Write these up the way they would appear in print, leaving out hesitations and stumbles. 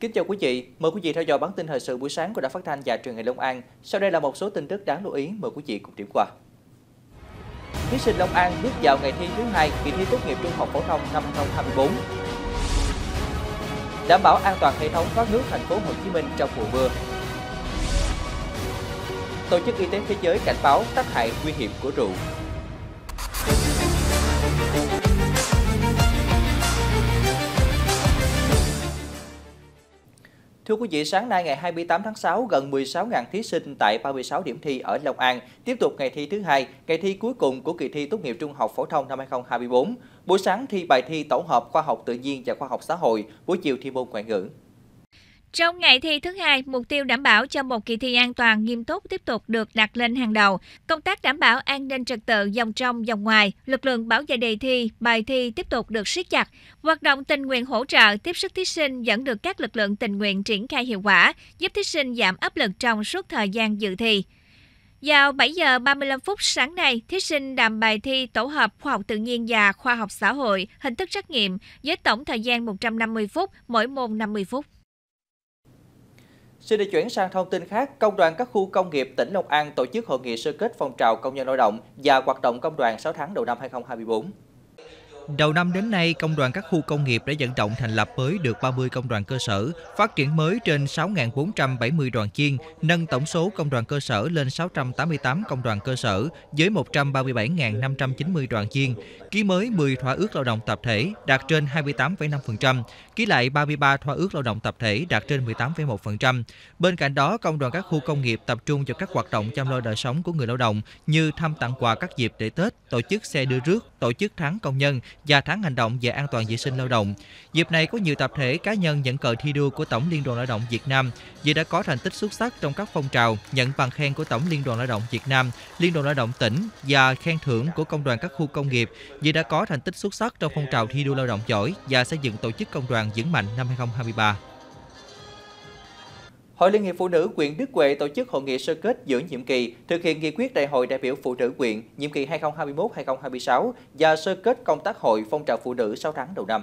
Kính chào quý vị, mời quý vị theo dõi bản tin thời sự buổi sáng của Đài Phát Thanh và Truyền hình Long An. Sau đây là một số tin tức đáng lưu ý, mời quý vị cùng điểm qua. Thí sinh Long An bước vào ngày thi thứ 2 kỳ thi tốt nghiệp trung học phổ thông năm 2024. Đảm bảo an toàn hệ thống thoát nước thành phố Hồ Chí Minh trong mùa mưa. Tổ chức Y tế Thế giới cảnh báo tác hại nguy hiểm của rượu. Thưa quý vị, sáng nay ngày 28 tháng 6, gần 16.000 thí sinh tại 36 điểm thi ở Long An tiếp tục ngày thi thứ 2, ngày thi cuối cùng của kỳ thi tốt nghiệp trung học phổ thông năm 2024. Buổi sáng thi bài thi tổng hợp khoa học tự nhiên và khoa học xã hội, buổi chiều thi môn ngoại ngữ. Trong ngày thi thứ hai, mục tiêu đảm bảo cho một kỳ thi an toàn nghiêm túc tiếp tục được đặt lên hàng đầu. Công tác đảm bảo an ninh trật tự vòng trong, vòng ngoài, lực lượng bảo vệ đề thi, bài thi tiếp tục được siết chặt. Hoạt động tình nguyện hỗ trợ, tiếp sức thí sinh vẫn được các lực lượng tình nguyện triển khai hiệu quả, giúp thí sinh giảm áp lực trong suốt thời gian dự thi. Vào 7 giờ 35 phút sáng nay, thí sinh làm bài thi tổ hợp khoa học tự nhiên và khoa học xã hội, hình thức trắc nghiệm với tổng thời gian 150 phút, mỗi môn 50 phút. Xin được chuyển sang thông tin khác, Công đoàn các khu công nghiệp tỉnh Long An tổ chức hội nghị sơ kết phong trào công nhân lao động và hoạt động công đoàn 6 tháng đầu năm 2024. Đầu năm đến nay, Công đoàn các khu công nghiệp đã vận động thành lập mới được 30 công đoàn cơ sở, phát triển mới trên 6.470 đoàn viên, nâng tổng số công đoàn cơ sở lên 688 công đoàn cơ sở với 137.590 đoàn viên, ký mới 10 thỏa ước lao động tập thể đạt trên 28,5%, ký lại 33 thỏa ước lao động tập thể đạt trên 18,1%. Bên cạnh đó, Công đoàn các khu công nghiệp tập trung vào các hoạt động chăm lo đời sống của người lao động như thăm tặng quà các dịp lễ Tết, tổ chức xe đưa rước, tổ chức tháng công nhân và tháng hành động về an toàn vệ sinh lao động. Dịp này có nhiều tập thể cá nhân nhận cờ thi đua của Tổng Liên đoàn Lao động Việt Nam vì đã có thành tích xuất sắc trong các phong trào, nhận bằng khen của Tổng Liên đoàn Lao động Việt Nam, Liên đoàn Lao động tỉnh và khen thưởng của Công đoàn các khu công nghiệp vì đã có thành tích xuất sắc trong phong trào thi đua lao động giỏi và xây dựng tổ chức công đoàn vững mạnh năm 2023. Hội Liên hiệp Phụ nữ huyện Đức Huệ tổ chức hội nghị sơ kết giữa nhiệm kỳ thực hiện nghị quyết Đại hội đại biểu Phụ nữ huyện nhiệm kỳ 2021-2026 và sơ kết công tác hội phong trào phụ nữ 6 tháng đầu năm.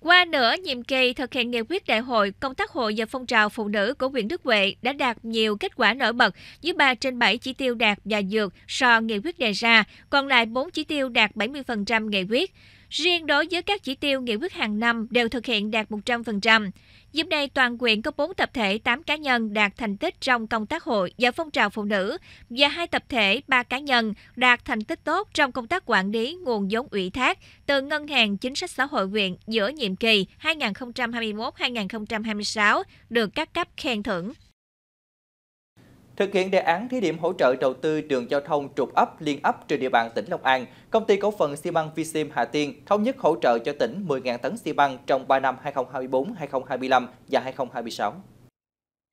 Qua nửa nhiệm kỳ thực hiện nghị quyết đại hội, công tác hội và phong trào phụ nữ của huyện Đức Huệ đã đạt nhiều kết quả nổi bật với 3 trên 7 chỉ tiêu đạt và vượt so nghị quyết đề ra, còn lại 4 chỉ tiêu đạt 70% nghị quyết. Riêng đối với các chỉ tiêu nghị quyết hàng năm đều thực hiện đạt 100%. Dịp này, toàn huyện có 4 tập thể, 8 cá nhân đạt thành tích trong công tác hội và phong trào phụ nữ và 2 tập thể, 3 cá nhân đạt thành tích tốt trong công tác quản lý nguồn vốn ủy thác từ Ngân hàng Chính sách Xã hội huyện giữa nhiệm kỳ 2021-2026 được các cấp khen thưởng. Thực hiện đề án thí điểm hỗ trợ đầu tư đường giao thông trục ấp liên ấp trên địa bàn tỉnh Long An, Công ty Cổ phần xi măng Vicem Hà Tiên thống nhất hỗ trợ cho tỉnh 10.000 tấn xi măng trong 3 năm 2024, 2025 và 2026.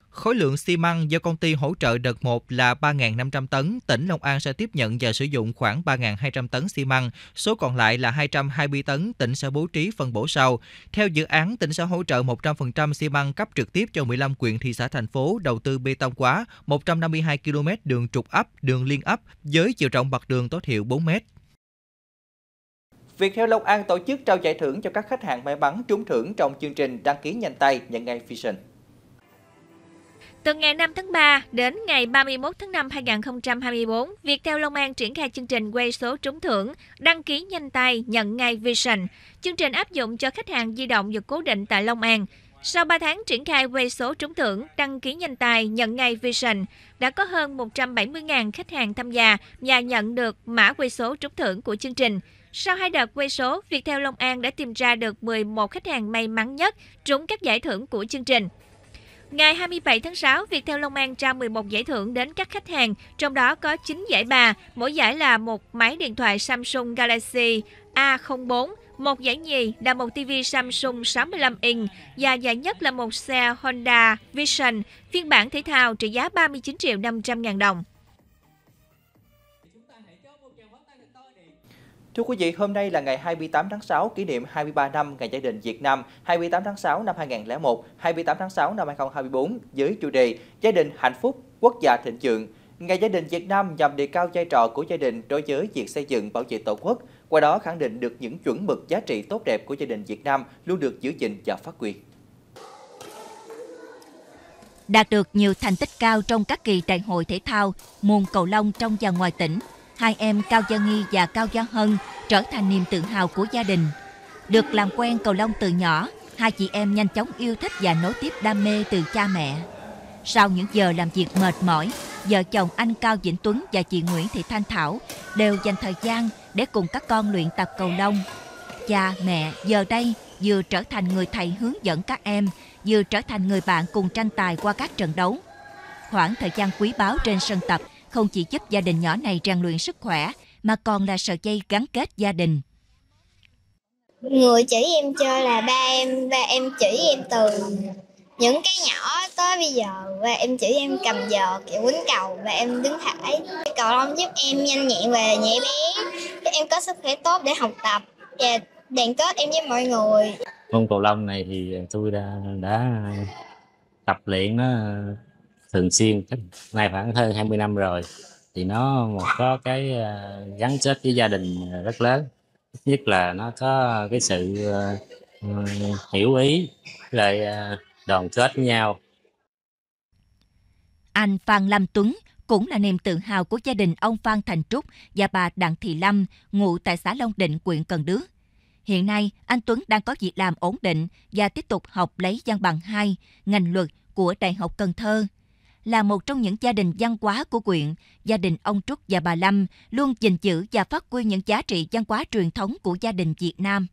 Khối lượng xi măng do công ty hỗ trợ đợt 1 là 3.500 tấn, tỉnh Long An sẽ tiếp nhận và sử dụng khoảng 3.200 tấn xi măng, số còn lại là 220 tấn tỉnh sẽ bố trí phân bổ sau. Theo dự án, tỉnh sẽ hỗ trợ 100% xi măng cấp trực tiếp cho 15 huyện thị xã thành phố đầu tư bê tông hóa 152 km đường trục ấp, đường liên ấp với chiều rộng mặt đường tối thiểu 4 m. Viettel Long An tổ chức trao giải thưởng cho các khách hàng may mắn trúng thưởng trong chương trình đăng ký nhanh tay nhận ngay Vision. Từ ngày 5 tháng 3 đến ngày 31 tháng 5 2024, Viettel Long An triển khai chương trình quay số trúng thưởng, đăng ký nhanh tay, nhận ngay Vision. Chương trình áp dụng cho khách hàng di động và cố định tại Long An. Sau 3 tháng triển khai quay số trúng thưởng, đăng ký nhanh tay, nhận ngay Vision, đã có hơn 170.000 khách hàng tham gia và nhận được mã quay số trúng thưởng của chương trình. Sau 2 đợt quay số, Viettel Long An đã tìm ra được 11 khách hàng may mắn nhất trúng các giải thưởng của chương trình. Ngày 27 tháng 6, Viettel Long An trao 11 giải thưởng đến các khách hàng, trong đó có 9 giải bà, mỗi giải là một máy điện thoại Samsung Galaxy A04, một giải nhì là một TV Samsung 65 inch và giải nhất là một xe Honda Vision phiên bản thể thao trị giá 39.500.000 đồng. Thưa quý vị, hôm nay là ngày 28 tháng 6, kỷ niệm 23 năm Ngày Gia đình Việt Nam, 28 tháng 6 năm 2001, 28 tháng 6 năm 2024 với chủ đề Gia đình hạnh phúc, quốc gia thịnh vượng. Ngày Gia đình Việt Nam nhằm đề cao vai trò của gia đình đối với việc xây dựng bảo vệ Tổ quốc, qua đó khẳng định được những chuẩn mực giá trị tốt đẹp của gia đình Việt Nam luôn được giữ gìn và phát huy. đạt được nhiều thành tích cao trong các kỳ đại hội thể thao, môn cầu lông trong và ngoài tỉnh. Hai em Cao Gia Nghi và Cao Gia Hân trở thành niềm tự hào của gia đình. Được làm quen cầu lông từ nhỏ, hai chị em nhanh chóng yêu thích và nối tiếp đam mê từ cha mẹ. Sau những giờ làm việc mệt mỏi, vợ chồng anh Cao Vĩnh Tuấn và chị Nguyễn Thị Thanh Thảo đều dành thời gian để cùng các con luyện tập cầu lông. Cha, mẹ giờ đây vừa trở thành người thầy hướng dẫn các em, vừa trở thành người bạn cùng tranh tài qua các trận đấu. Khoảng thời gian quý báu trên sân tập không chỉ giúp gia đình nhỏ này rèn luyện sức khỏe, mà còn là sợi dây gắn kết gia đình. Người chỉ em chơi là ba em chỉ em từ những cái nhỏ tới bây giờ, và em chỉ em cầm vợt, kiểu quýnh cầu và em đứng thải. Cầu lông giúp em nhanh nhẹn và nhẹ bén, giúp em có sức khỏe tốt để học tập và đoàn kết em với mọi người. Môn cầu lông này thì tôi đã tập luyện nó thường xuyên nay khoảng hơn 20 năm rồi, thì nó có cái gắn kết với gia đình rất lớn. Nhất là nó có cái sự hiểu ý, lại đoàn kết với nhau. Anh Phan Lâm Tuấn cũng là niềm tự hào của gia đình ông Phan Thành Trúc và bà Đặng Thị Lâm, ngụ tại xã Long Định, huyện Cần Đước. Hiện nay, anh Tuấn đang có việc làm ổn định và tiếp tục học lấy văn bằng 2, ngành luật của Đại học Cần Thơ. Là một trong những gia đình văn hóa của huyện, gia đình ông Trúc và bà Lâm luôn gìn giữ và phát huy những giá trị văn hóa truyền thống của gia đình Việt Nam.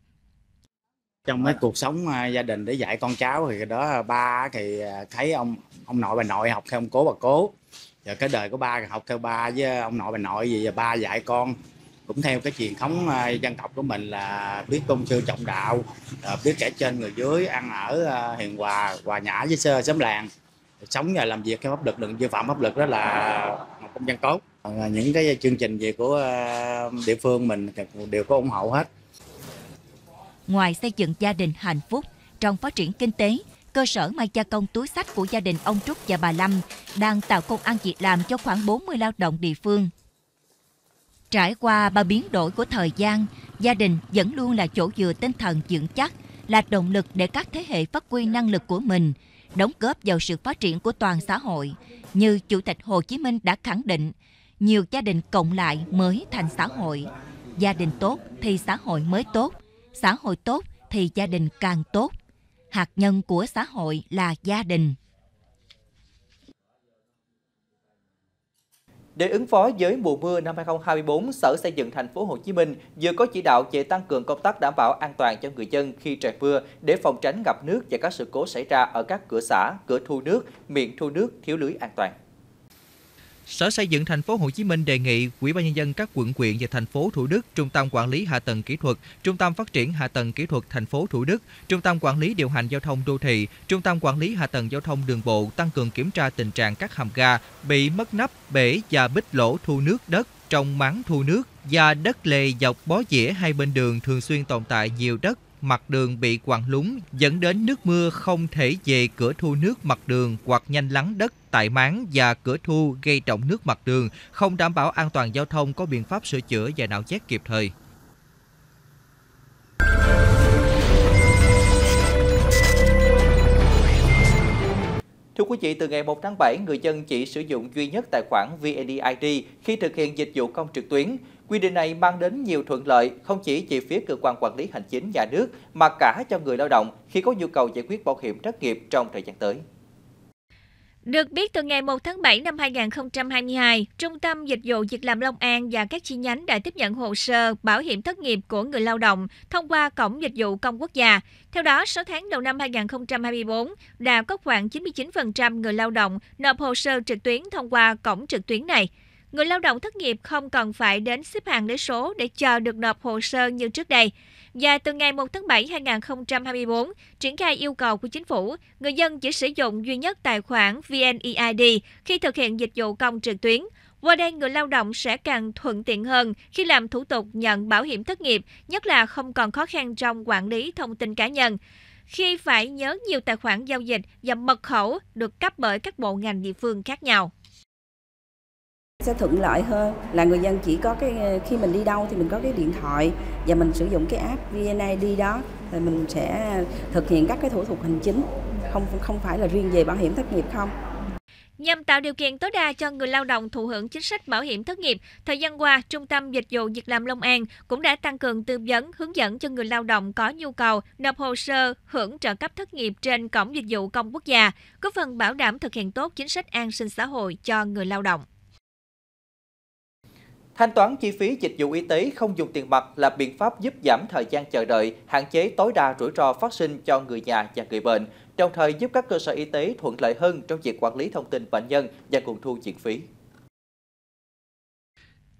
Trong mấy cuộc sống gia đình để dạy con cháu thì đó, ba thì thấy ông nội bà nội học theo ông cố bà cố. Giờ cái đời của ba thì học theo ba với ông nội bà nội, gì ba dạy con cũng theo cái truyền thống dân tộc của mình là biết tôn sư trọng đạo, biết kẻ trên người dưới, ăn ở hiền hòa, hòa nhã với xóm làng. Sống và làm việc theo pháp luật, đừng vi phạm pháp luật, đó là một công dân tốt. Những cái chương trình về của địa phương mình đều có ủng hộ hết. Ngoài xây dựng gia đình hạnh phúc, trong phát triển kinh tế, cơ sở may gia công túi xách của gia đình ông Trúc và bà Lâm đang tạo công ăn việc làm cho khoảng 40 lao động địa phương. Trải qua bao biến đổi của thời gian, gia đình vẫn luôn là chỗ dựa tinh thần vững chắc, là động lực để các thế hệ phát huy năng lực của mình, đóng góp vào sự phát triển của toàn xã hội. Như Chủ tịch Hồ Chí Minh đã khẳng định, nhiều gia đình cộng lại mới thành xã hội. Gia đình tốt thì xã hội mới tốt, xã hội tốt thì gia đình càng tốt. Hạt nhân của xã hội là gia đình. Để ứng phó với mùa mưa năm 2024, Sở Xây dựng Thành phố Hồ Chí Minh vừa có chỉ đạo về tăng cường công tác đảm bảo an toàn cho người dân khi trời mưa để phòng tránh ngập nước và các sự cố xảy ra ở các cửa xả, cửa thu nước, miệng thu nước thiếu lưới an toàn. Sở Xây dựng Thành phố Hồ Chí Minh đề nghị Ủy ban nhân dân các quận huyện và thành phố Thủ Đức, Trung tâm Quản lý Hạ tầng Kỹ thuật, Trung tâm Phát triển Hạ tầng Kỹ thuật thành phố Thủ Đức, Trung tâm Quản lý Điều hành Giao thông Đô thị, Trung tâm Quản lý Hạ tầng Giao thông Đường bộ tăng cường kiểm tra tình trạng các hầm ga bị mất nắp, bể và bít lỗ thu nước đất trong máng thu nước và đất lề dọc bó dĩa hai bên đường thường xuyên tồn tại nhiều đất mặt đường bị quằn lún dẫn đến nước mưa không thể về cửa thu nước mặt đường hoặc nhanh lắng đất tại máng và cửa thu gây trũng nước mặt đường, không đảm bảo an toàn giao thông, có biện pháp sửa chữa và nạo vét kịp thời. Thưa quý vị, từ ngày 1 tháng 7, người dân chỉ sử dụng duy nhất tài khoản VNEID khi thực hiện dịch vụ công trực tuyến. Quy định này mang đến nhiều thuận lợi, không chỉ phía cơ quan quản lý hành chính nhà nước, mà cả cho người lao động khi có nhu cầu giải quyết bảo hiểm thất nghiệp trong thời gian tới. Được biết, từ ngày 1 tháng 7 năm 2022, Trung tâm Dịch vụ Việc làm Long An và các chi nhánh đã tiếp nhận hồ sơ bảo hiểm thất nghiệp của người lao động thông qua Cổng Dịch vụ Công Quốc gia. Theo đó, 6 tháng đầu năm 2024, đã có khoảng 99% người lao động nộp hồ sơ trực tuyến thông qua cổng trực tuyến này. Người lao động thất nghiệp không cần phải đến xếp hàng lấy số để chờ được nộp hồ sơ như trước đây. Và từ ngày 1 tháng 7 2024, triển khai yêu cầu của chính phủ, người dân chỉ sử dụng duy nhất tài khoản VNEID khi thực hiện dịch vụ công trực tuyến. Qua đây, người lao động sẽ càng thuận tiện hơn khi làm thủ tục nhận bảo hiểm thất nghiệp, nhất là không còn khó khăn trong quản lý thông tin cá nhân, khi phải nhớ nhiều tài khoản giao dịch và mật khẩu được cấp bởi các bộ ngành địa phương khác nhau. Sẽ thuận lợi hơn là người dân chỉ có cái khi mình đi đâu thì mình có cái điện thoại và mình sử dụng cái app VNEID đó thì mình sẽ thực hiện các cái thủ tục hành chính không phải là riêng về bảo hiểm thất nghiệp không. Nhằm tạo điều kiện tối đa cho người lao động thụ hưởng chính sách bảo hiểm thất nghiệp, thời gian qua, Trung tâm Dịch vụ Việc làm Long An cũng đã tăng cường tư vấn, hướng dẫn cho người lao động có nhu cầu nộp hồ sơ hưởng trợ cấp thất nghiệp trên Cổng Dịch vụ Công Quốc gia, góp phần bảo đảm thực hiện tốt chính sách an sinh xã hội cho người lao động. Thanh toán chi phí dịch vụ y tế không dùng tiền mặt là biện pháp giúp giảm thời gian chờ đợi, hạn chế tối đa rủi ro phát sinh cho người nhà và người bệnh, đồng thời giúp các cơ sở y tế thuận lợi hơn trong việc quản lý thông tin bệnh nhân và nguồn thu viện phí.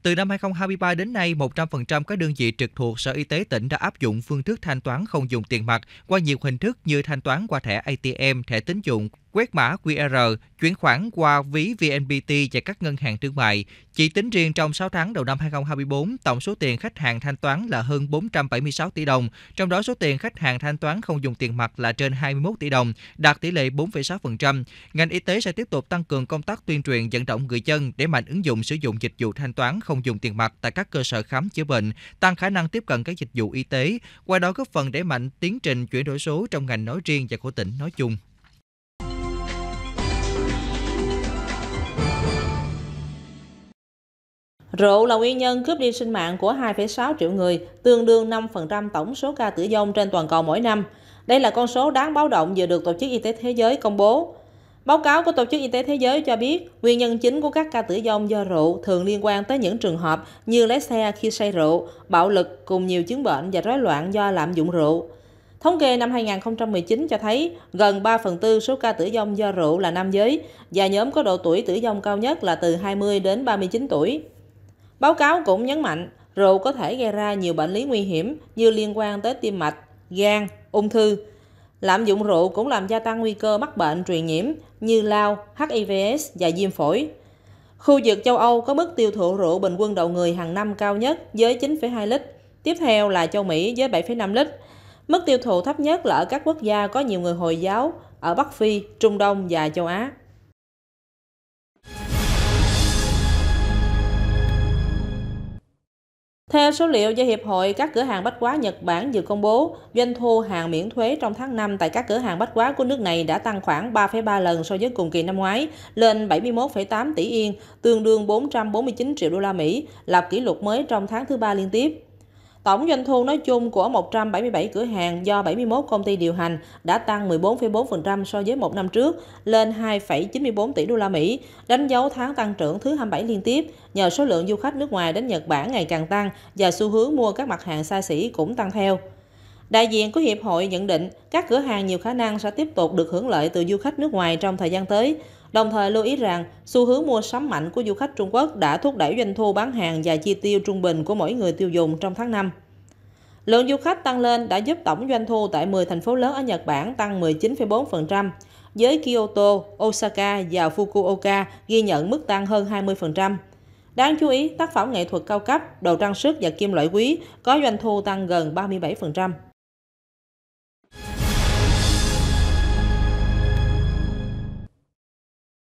Từ năm 2023 đến nay, 100% các đơn vị trực thuộc Sở Y tế tỉnh đã áp dụng phương thức thanh toán không dùng tiền mặt qua nhiều hình thức như thanh toán qua thẻ ATM, thẻ tín dụng, quét mã QR, chuyển khoản qua ví VNPT và các ngân hàng thương mại. Chỉ tính riêng trong 6 tháng đầu năm 2024, tổng số tiền khách hàng thanh toán là hơn 476 tỷ đồng, trong đó số tiền khách hàng thanh toán không dùng tiền mặt là trên 21 tỷ đồng, đạt tỷ lệ 4,6%. Ngành y tế sẽ tiếp tục tăng cường công tác tuyên truyền vận động người dân để mạnh ứng dụng sử dụng dịch vụ thanh toán không dùng tiền mặt tại các cơ sở khám chữa bệnh, tăng khả năng tiếp cận các dịch vụ y tế, qua đó góp phần đẩy mạnh tiến trình chuyển đổi số trong ngành nói riêng và của tỉnh nói chung. Rượu là nguyên nhân cướp đi sinh mạng của 2,6 triệu người, tương đương 5% tổng số ca tử vong trên toàn cầu mỗi năm. Đây là con số đáng báo động vừa được Tổ chức Y tế Thế giới công bố. Báo cáo của Tổ chức Y tế Thế giới cho biết, nguyên nhân chính của các ca tử vong do rượu thường liên quan tới những trường hợp như lái xe khi say rượu, bạo lực cùng nhiều chứng bệnh và rối loạn do lạm dụng rượu. Thống kê năm 2019 cho thấy gần 3/4 số ca tử vong do rượu là nam giới và nhóm có độ tuổi tử vong cao nhất là từ 20 đến 39 tuổi. Báo cáo cũng nhấn mạnh, rượu có thể gây ra nhiều bệnh lý nguy hiểm như liên quan tới tim mạch, gan, ung thư. Lạm dụng rượu cũng làm gia tăng nguy cơ mắc bệnh truyền nhiễm như lao, HIVS và viêm phổi. Khu vực châu Âu có mức tiêu thụ rượu bình quân đầu người hàng năm cao nhất với 9,2 lít, tiếp theo là châu Mỹ với 7,5 lít. Mức tiêu thụ thấp nhất là ở các quốc gia có nhiều người Hồi giáo, ở Bắc Phi, Trung Đông và châu Á. Theo số liệu do Hiệp hội các cửa hàng bách hóa Nhật Bản vừa công bố, doanh thu hàng miễn thuế trong tháng 5 tại các cửa hàng bách hóa của nước này đã tăng khoảng 3,3 lần so với cùng kỳ năm ngoái, lên 71,8 tỷ yên, tương đương 449 triệu đô la Mỹ, lập kỷ lục mới trong tháng thứ 3 liên tiếp. Tổng doanh thu nói chung của 177 cửa hàng do 71 công ty điều hành đã tăng 14,4% so với một năm trước, lên 2,94 tỷ đô la Mỹ, đánh dấu tháng tăng trưởng thứ 27 liên tiếp nhờ số lượng du khách nước ngoài đến Nhật Bản ngày càng tăng và xu hướng mua các mặt hàng xa xỉ cũng tăng theo. Đại diện của Hiệp hội nhận định các cửa hàng nhiều khả năng sẽ tiếp tục được hưởng lợi từ du khách nước ngoài trong thời gian tới, đồng thời lưu ý rằng xu hướng mua sắm mạnh của du khách Trung Quốc đã thúc đẩy doanh thu bán hàng và chi tiêu trung bình của mỗi người tiêu dùng trong tháng 5. Lượng du khách tăng lên đã giúp tổng doanh thu tại 10 thành phố lớn ở Nhật Bản tăng 19,4%, với Kyoto, Osaka và Fukuoka ghi nhận mức tăng hơn 20%. Đáng chú ý, tác phẩm nghệ thuật cao cấp, đồ trang sức và kim loại quý có doanh thu tăng gần 37%.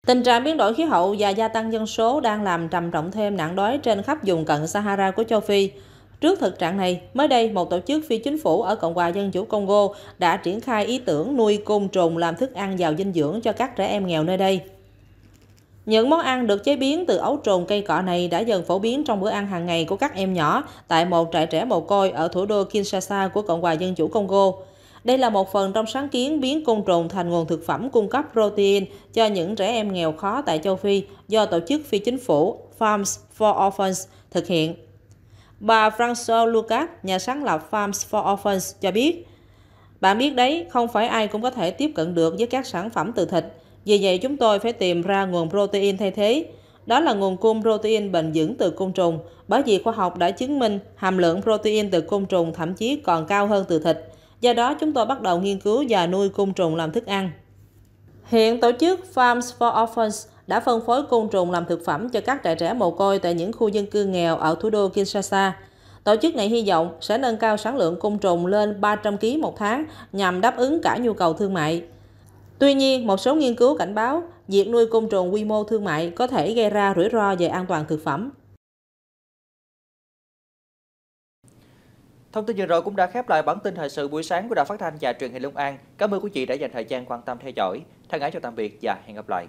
Tình trạng biến đổi khí hậu và gia tăng dân số đang làm trầm trọng thêm nạn đói trên khắp vùng cận Sahara của châu Phi. Trước thực trạng này, mới đây một tổ chức phi chính phủ ở Cộng hòa Dân chủ Congo đã triển khai ý tưởng nuôi côn trùng làm thức ăn giàu dinh dưỡng cho các trẻ em nghèo nơi đây. Những món ăn được chế biến từ ấu trùng cây cọ này đã dần phổ biến trong bữa ăn hàng ngày của các em nhỏ tại một trại trẻ mồ côi ở thủ đô Kinshasa của Cộng hòa Dân chủ Congo. Đây là một phần trong sáng kiến biến côn trùng thành nguồn thực phẩm cung cấp protein cho những trẻ em nghèo khó tại châu Phi do tổ chức phi chính phủ Farms for Orphans thực hiện. Bà François Lucas, nhà sáng lập Farms for Orphans cho biết, "Bạn biết đấy, không phải ai cũng có thể tiếp cận được với các sản phẩm từ thịt. Vì vậy chúng tôi phải tìm ra nguồn protein thay thế. Đó là nguồn cung protein bền vững từ côn trùng, bởi vì khoa học đã chứng minh hàm lượng protein từ côn trùng thậm chí còn cao hơn từ thịt. Do đó, chúng tôi bắt đầu nghiên cứu và nuôi côn trùng làm thức ăn." Hiện tổ chức Farms for Orphans đã phân phối côn trùng làm thực phẩm cho các trại trẻ mồ côi tại những khu dân cư nghèo ở thủ đô Kinshasa. Tổ chức này hy vọng sẽ nâng cao sản lượng côn trùng lên 300 kg một tháng nhằm đáp ứng cả nhu cầu thương mại. Tuy nhiên, một số nghiên cứu cảnh báo việc nuôi côn trùng quy mô thương mại có thể gây ra rủi ro về an toàn thực phẩm. Thông tin vừa rồi cũng đã khép lại bản tin thời sự buổi sáng của Đài Phát Thanh và Truyền Hình Long An. Cảm ơn quý vị đã dành thời gian quan tâm theo dõi. Thân ái chào tạm biệt và hẹn gặp lại.